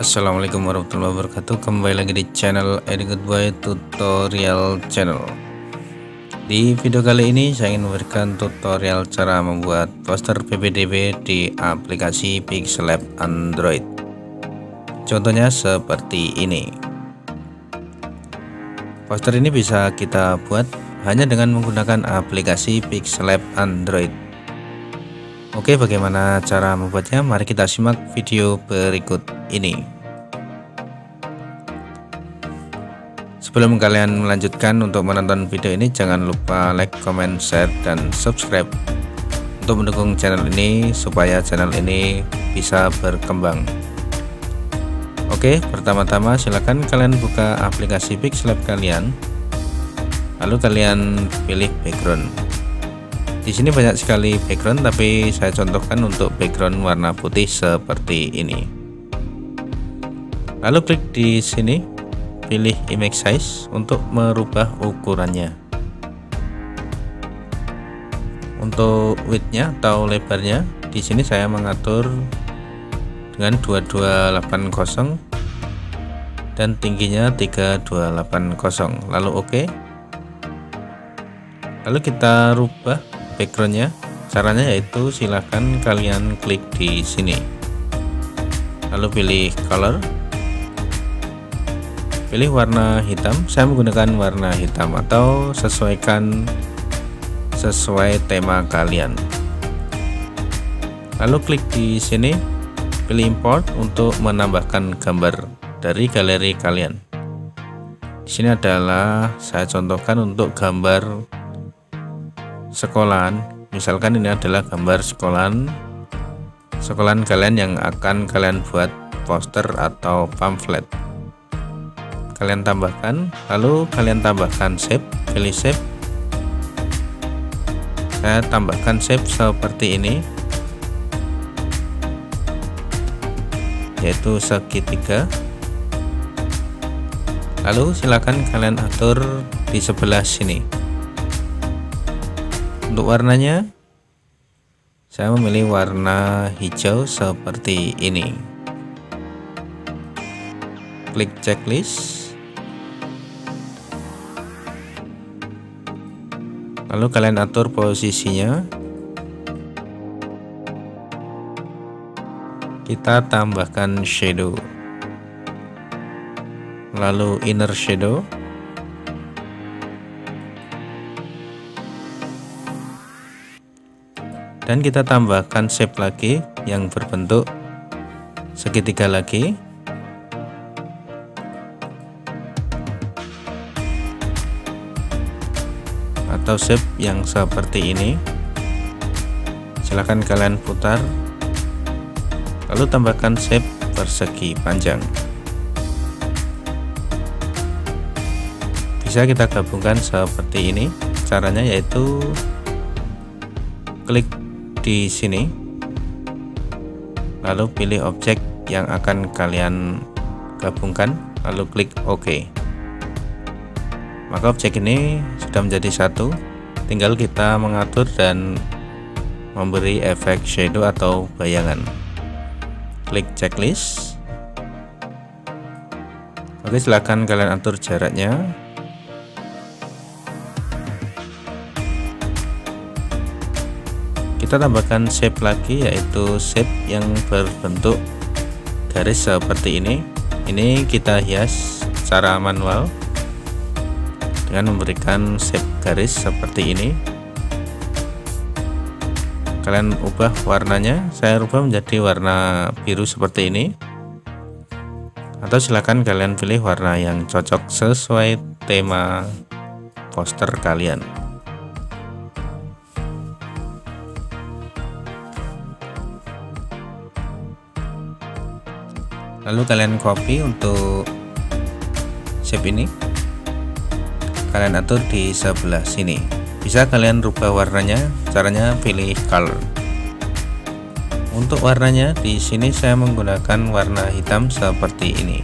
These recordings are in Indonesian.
Assalamualaikum warahmatullahi wabarakatuh. Kembali lagi di channel Eddy Goodboy Tutorial Channel. Di video kali ini saya ingin memberikan tutorial cara membuat poster PPDB di aplikasi PixelLab Android. Contohnya seperti ini. Poster ini bisa kita buat hanya dengan menggunakan aplikasi PixelLab Android. Oke, bagaimana cara membuatnya? Mari kita simak video berikut ini. Sebelum kalian melanjutkan untuk menonton video ini, jangan lupa like, comment, share, dan subscribe untuk mendukung channel ini supaya channel ini bisa berkembang. Oke, pertama-tama silakan kalian buka aplikasi PixelLab kalian, lalu kalian pilih background. Di sini banyak sekali background, tapi saya contohkan untuk background warna putih seperti ini. Lalu klik di sini, pilih image size untuk merubah ukurannya. Untuk widthnya atau lebarnya, di sini saya mengatur dengan 2280 dan tingginya 3280. Lalu oke. Lalu kita rubah backgroundnya. Caranya yaitu silahkan kalian klik di sini, lalu pilih color. Pilih warna hitam, saya menggunakan warna hitam, atau sesuaikan sesuai tema kalian. Lalu klik di sini, pilih import untuk menambahkan gambar dari galeri kalian. Di sini adalah saya contohkan untuk gambar sekolahan. Misalkan ini adalah gambar sekolahan kalian yang akan kalian buat poster atau pamflet. Kalian tambahkan, lalu kalian tambahkan shape, pilih shape. Saya tambahkan shape seperti ini, yaitu segitiga. Lalu silakan kalian atur di sebelah sini. Untuk warnanya, saya memilih warna hijau seperti ini. Klik checklist. Lalu kalian atur posisinya. Kita tambahkan shadow, lalu inner shadow. Dan kita tambahkan shape lagi yang berbentuk segitiga lagi. Atau shape yang seperti ini, silahkan kalian putar, lalu tambahkan shape persegi panjang. Bisa kita gabungkan seperti ini. Caranya yaitu klik di sini, lalu pilih objek yang akan kalian gabungkan, lalu klik OK. Maka objek ini sudah menjadi satu, tinggal kita mengatur dan memberi efek shadow atau bayangan. Klik checklist. Oke, silahkan kalian atur jaraknya. Kita tambahkan shape lagi, yaitu shape yang berbentuk garis seperti ini. Ini kita hias secara manual dengan memberikan shape garis seperti ini. Kalian ubah warnanya, saya ubah menjadi warna biru seperti ini, atau silakan kalian pilih warna yang cocok sesuai tema poster kalian. Lalu kalian copy untuk shape ini, kalian atur di sebelah sini. Bisa kalian rubah warnanya. Caranya pilih color. Untuk warnanya di sini saya menggunakan warna hitam seperti ini.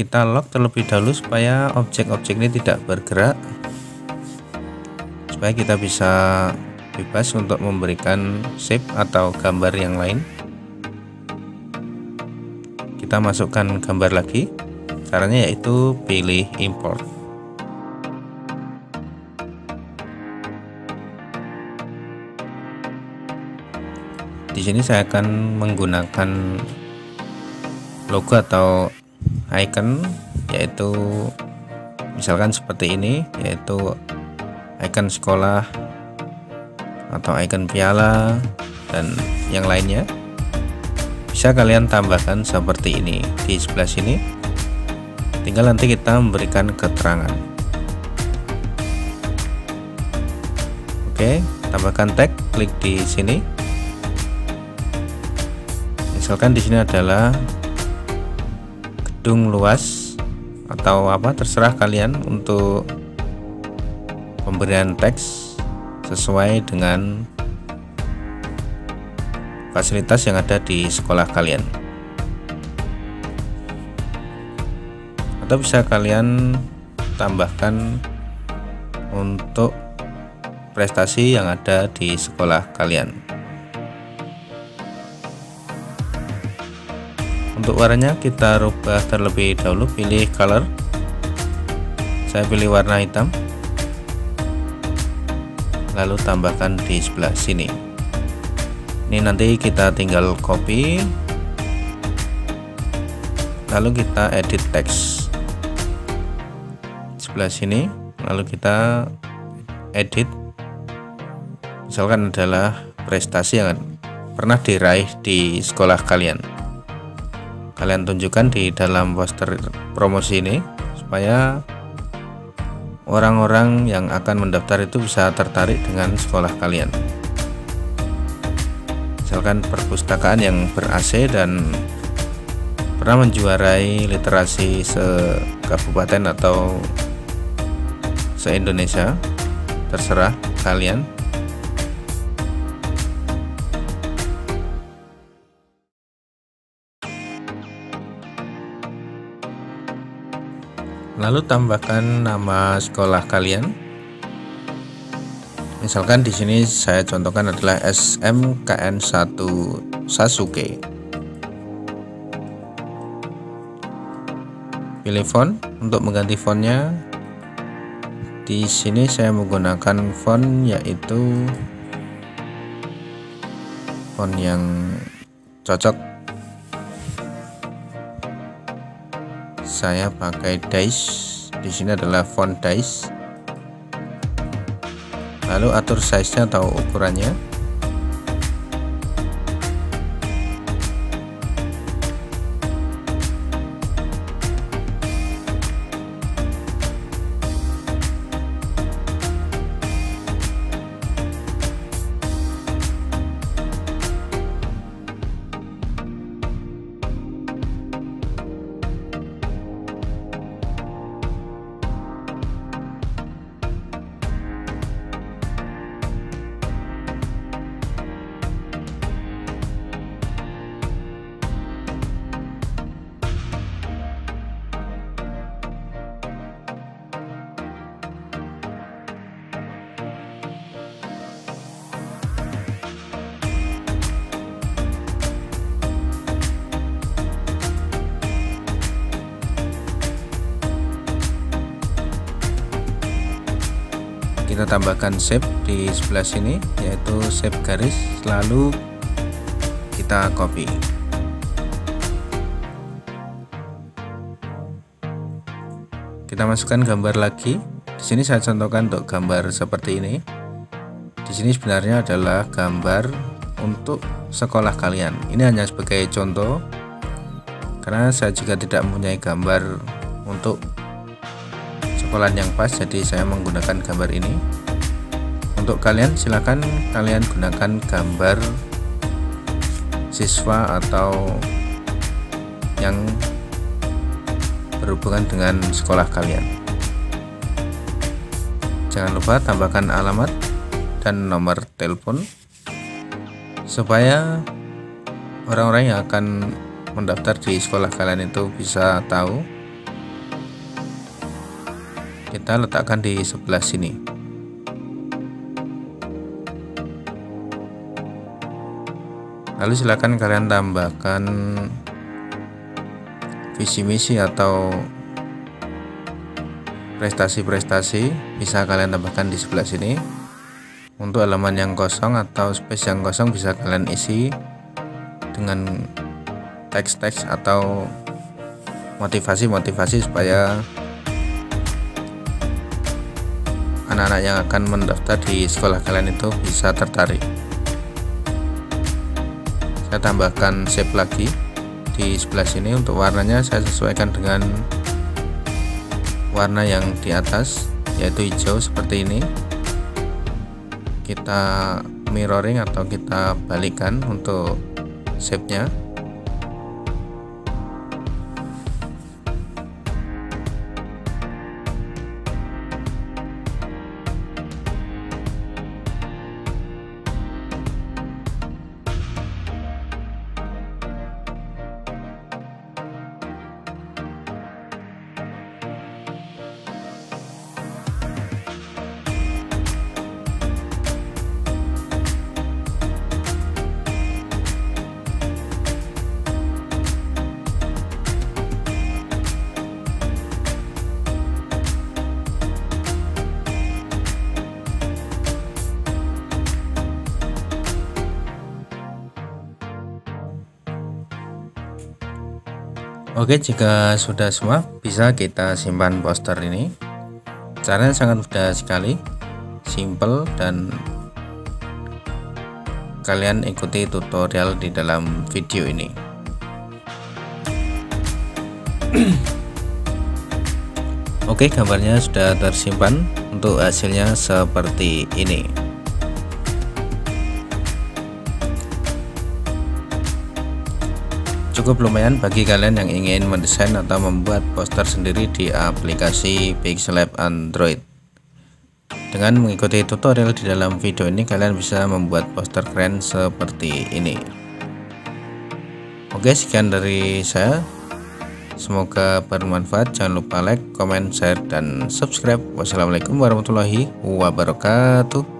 kita lock terlebih dahulu supaya objek-objek ini tidak bergerak, supaya kita bisa bebas untuk memberikan shape atau gambar yang lain. Kita masukkan gambar lagi, caranya yaitu pilih import. Di sini saya akan menggunakan logo atau icon, yaitu misalkan seperti ini, yaitu icon sekolah atau icon piala dan yang lainnya. Bisa kalian tambahkan seperti ini di sebelah sini, tinggal nanti kita memberikan keterangan. Oke, tambahkan tag, klik di sini. Misalkan di sini adalah gedung luas atau apa, terserah kalian untuk pemberian teks sesuai dengan fasilitas yang ada di sekolah kalian, atau bisa kalian tambahkan untuk prestasi yang ada di sekolah kalian. Untuk warnanya kita rubah terlebih dahulu, pilih color, saya pilih warna hitam, lalu tambahkan di sebelah sini. Ini nanti kita tinggal copy, lalu kita edit text sebelah sini, lalu kita edit, misalkan adalah prestasi yang pernah diraih di sekolah kalian. Kalian tunjukkan di dalam poster promosi ini supaya orang-orang yang akan mendaftar itu bisa tertarik dengan sekolah kalian. Misalkan perpustakaan yang ber-AC dan pernah menjuarai literasi se-kabupaten atau se-Indonesia, terserah kalian. Lalu tambahkan nama sekolah kalian. Misalkan di sini saya contohkan adalah SMKN 1 Sasuke. Pilih font untuk mengganti fontnya. Di sini saya menggunakan font yaitu font yang cocok. Saya pakai Dice, di sini adalah font Dice. Lalu atur size-nya atau ukurannya. Kita tambahkan shape di sebelah sini, yaitu shape garis, lalu kita copy. Kita masukkan gambar lagi. Di sini saya contohkan untuk gambar seperti ini. Di sini sebenarnya adalah gambar untuk sekolah kalian. Ini hanya sebagai contoh, karena saya juga tidak mempunyai gambar untuk sekolah yang pas, jadi saya menggunakan gambar ini. Untuk kalian silahkan kalian gunakan gambar siswa atau yang berhubungan dengan sekolah kalian. Jangan lupa tambahkan alamat dan nomor telepon supaya orang-orang yang akan mendaftar di sekolah kalian itu bisa tahu kita letakkan di sebelah sini. Lalu silakan kalian tambahkan visi misi atau prestasi-prestasi, bisa kalian tambahkan di sebelah sini. Untuk halaman yang kosong atau space yang kosong bisa kalian isi dengan teks-teks atau motivasi-motivasi supaya anak-anak yang akan mendaftar di sekolah kalian itu bisa tertarik. Saya tambahkan shape lagi di sebelah sini. Untuk warnanya saya sesuaikan dengan warna yang di atas, yaitu hijau seperti ini. Kita mirroring atau kita balikkan untuk shape-nya. Oke, jika sudah semua bisa kita simpan poster ini. Caranya sangat mudah sekali, simple, dan kalian ikuti tutorial di dalam video ini. Oke, gambarnya sudah tersimpan. Untuk hasilnya seperti ini. Cukup lumayan bagi kalian yang ingin mendesain atau membuat poster sendiri di aplikasi PixelLab Android. Dengan mengikuti tutorial di dalam video ini, kalian bisa membuat poster keren seperti ini. Oke, sekian dari saya. Semoga bermanfaat. Jangan lupa like, comment, share, dan subscribe. Wassalamualaikum warahmatullahi wabarakatuh.